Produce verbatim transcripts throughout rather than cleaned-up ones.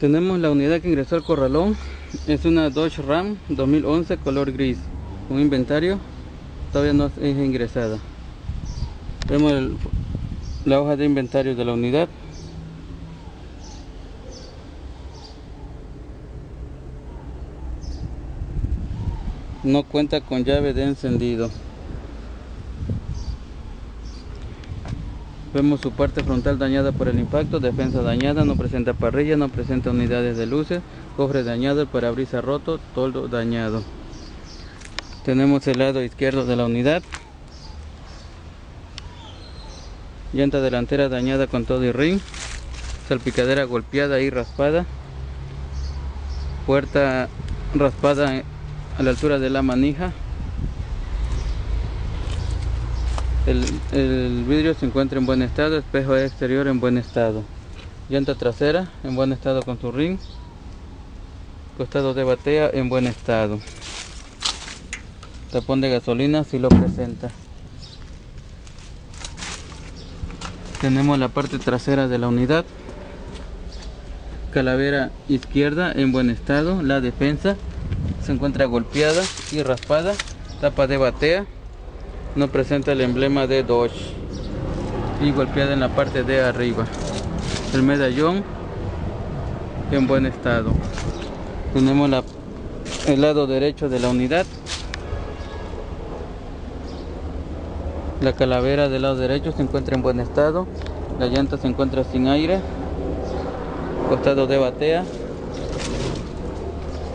Tenemos la unidad que ingresó al corralón. Es una Dodge Ram dos mil once color gris. Un inventario todavía no es ingresada. Vemos el, la hoja de inventario de la unidad. No cuenta con llave de encendido. Vemos su parte frontal dañada por el impacto, defensa dañada, no presenta parrilla, no presenta unidades de luces, cofre dañado, el parabrisas roto, toldo dañado. Tenemos el lado izquierdo de la unidad. Llanta delantera dañada con todo y ring, salpicadera golpeada y raspada, puerta raspada a la altura de la manija. El, el vidrio se encuentra en buen estado, espejo exterior en buen estado, llanta trasera en buen estado con su rin, costado de batea en buen estado, tapón de gasolina si lo presenta. Tenemos la parte trasera de la unidad, calavera izquierda en buen estado, la defensa se encuentra golpeada y raspada, tapa de batea. No presenta el emblema de Dodge y golpeada en la parte de arriba. El medallón en buen estado. Tenemos la, el lado derecho de la unidad. La calavera del lado derecho se encuentra en buen estado. La llanta se encuentra sin aire. Costado de batea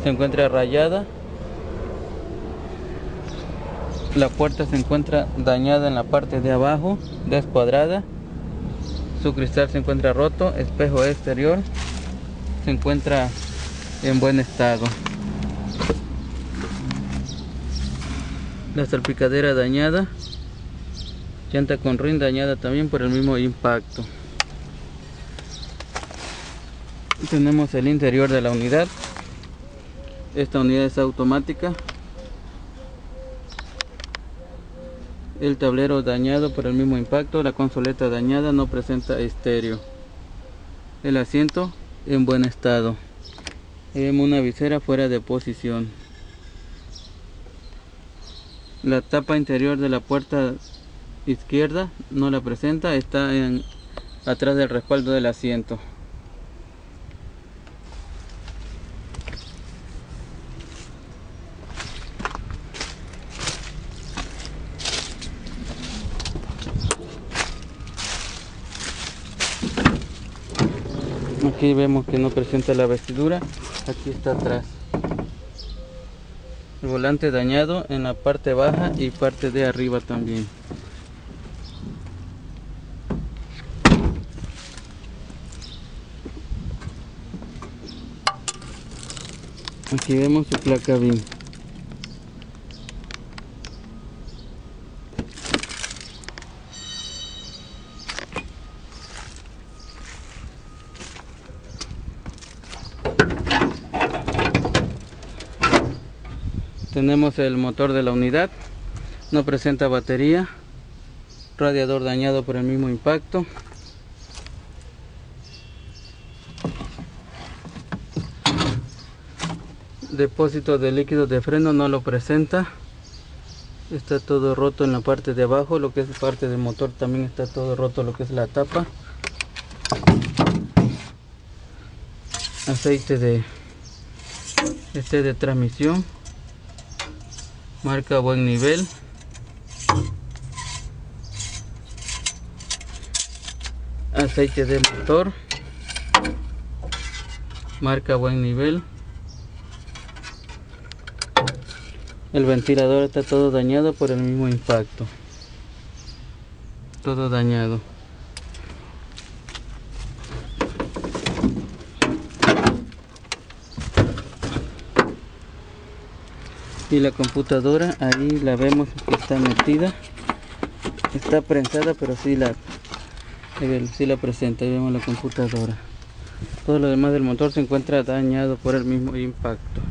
se encuentra rayada. La puerta se encuentra dañada en la parte de abajo, descuadrada. Su cristal se encuentra roto, espejo exterior se encuentra en buen estado. La salpicadera dañada, llanta con rin dañada también por el mismo impacto. Tenemos el interior de la unidad. Esta unidad es automática. El tablero dañado por el mismo impacto, la consoleta dañada, no presenta estéreo. El asiento en buen estado. Vemos una visera fuera de posición. La tapa interior de la puerta izquierda no la presenta, está en, atrás del respaldo del asiento. Aquí vemos que no presenta la vestidura, aquí está atrás. El volante dañado en la parte baja y parte de arriba también. Aquí vemos su placa V I N. Tenemos el motor de la unidad, no presenta batería, radiador dañado por el mismo impacto. Depósito de líquido de freno no lo presenta, está todo roto en la parte de abajo, lo que es parte del motor también está todo roto, lo que es la tapa. Aceite de, este de transmisión. Marca buen nivel. Aceite de motor. Marca buen nivel. El ventilador está todo dañado por el mismo impacto. Todo dañado. Y la computadora, ahí la vemos que está metida, está prensada, pero sí la, sí la presenta. Ahí vemos la computadora. Todo lo demás del motor se encuentra dañado por el mismo impacto.